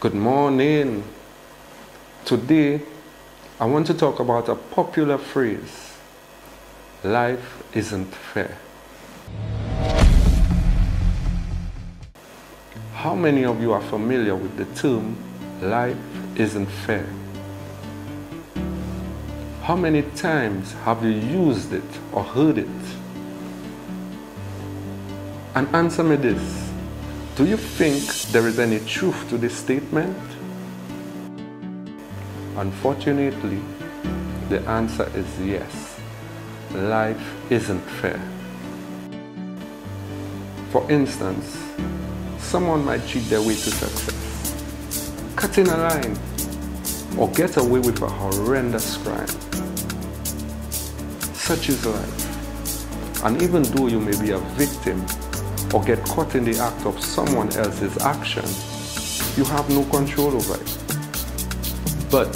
Good morning. Today, I want to talk about a popular phrase. Life isn't fair. How many of you are familiar with the term, life isn't fair? How many times have you used it or heard it? And answer me this, do you think there is any truth to this statement? Unfortunately, the answer is yes. Life isn't fair. For instance, someone might cheat their way to success, cut in a line, or get away with a horrendous crime. Such is life. And even though you may be a victim or get caught in the act of someone else's action, you have no control over it. But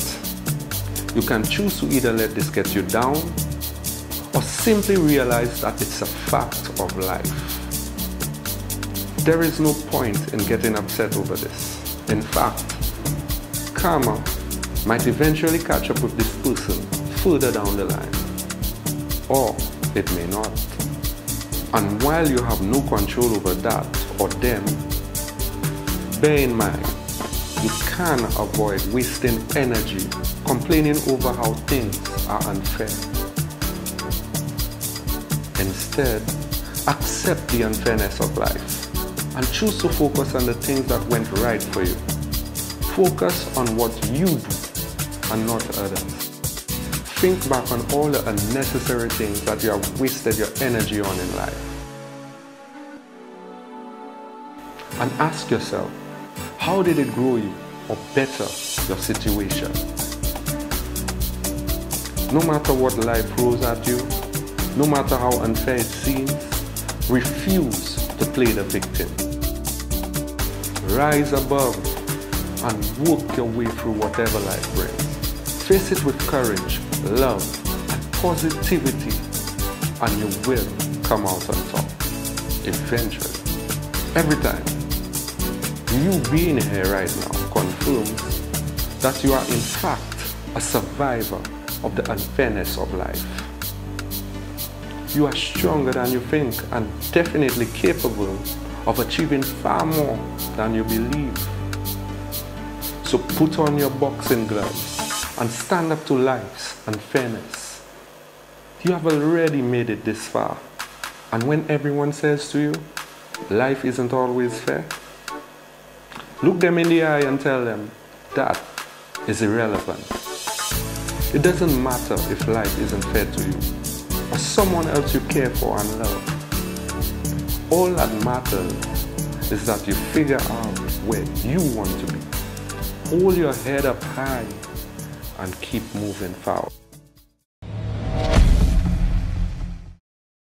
you can choose to either let this get you down or simply realize that it's a fact of life. There is no point in getting upset over this. In fact, karma might eventually catch up with this person further down the line. Or it may not. And while you have no control over that or them, bear in mind, you can avoid wasting energy complaining over how things are unfair. Instead, accept the unfairness of life and choose to focus on the things that went right for you. Focus on what you do and not others. Think back on all the unnecessary things that you have wasted your energy on in life. And ask yourself, how did it grow you or better your situation? No matter what life throws at you, no matter how unfair it seems, refuse to play the victim. Rise above and work your way through whatever life brings. Face it with courage, love, and positivity, and you will come out on top, eventually. Every time. You being here right now confirms that you are in fact a survivor of the unfairness of life. You are stronger than you think and definitely capable of achieving far more than you believe. So put on your boxing gloves and stand up to life's unfairness. You have already made it this far. And when everyone says to you, life isn't always fair, look them in the eye and tell them, that is irrelevant. It doesn't matter if life isn't fair to you or someone else you care for and love. All that matters is that you figure out where you want to be. Hold your head up high and keep moving forward.